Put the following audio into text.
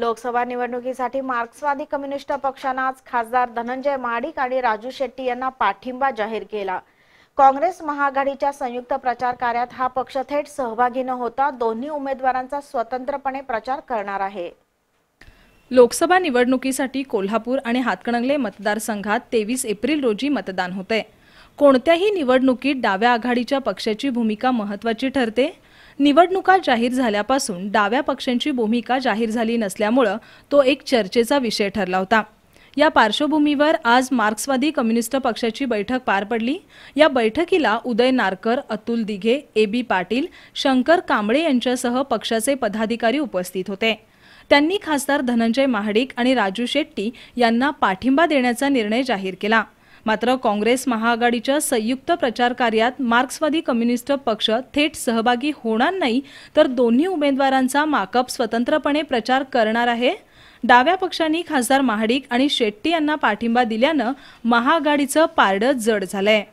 लोकसभा निवडणुकीसाठी मार्क्सवादी कम्युनिस्ट पक्षाने आज खासदार धनंजय महाडिक आणि राजू शेट्टी यांना पाठिंबा जाहीर केला। काँग्रेस महाआघाडीच्या संयुक्त प्रचार कार्यात हा पक्ष थेट सहभागी न होता दोन्ही उमेदवारांचा स्वतंत्रपणे प्रचार करणार आहे। लोकसभा निवडणुकीसाठी कोल्हापूर आणि हातकणंगले मतदारसंघात 23 एप्रिल रोजी मतदान होते। कोणत्याही निवडणुकीत डाव्या आघाडीच्या पक्षाची भूमिका महत्त्वाची ठरते। निवडणुका जाहीर झाल्यापासून डाव्या पक्षांची भूमिका जाहीर झाली नसल्यामुळे तो एक चर्चेचा विषय ठरला होता। या पार्श्वभूमीवर आज मार्क्सवादी कम्युनिस्ट पक्षाची बैठक पार पडली। या बैठकीला उदय नारकर, अतुल दिघे, AB पाटील, शंकर कांबळे यांच्यासह पक्षाचे पदाधिकारी उपस्थित होते। त्यांनी खासदार धनंजय महाडिक आणि राजू शेट्टी यांना पाठिंबा देण्याचा निर्णय जाहीर केला। मात्र काँग्रेस महाआघाडीच्या संयुक्त प्रचार कार्यात मार्क्सवादी कम्युनिस्ट पक्ष थेट सहभागी होणार नाही तर दोन्ही उमेदवारांचा माकप स्वतंत्रपणे प्रचार करणार आहे। डाव्या पक्षांनी खासदार महाडिक आणि शेट्टी यांना पाठिंबा दिल्यानं महाआघाडीचं पारडं जड झालंय।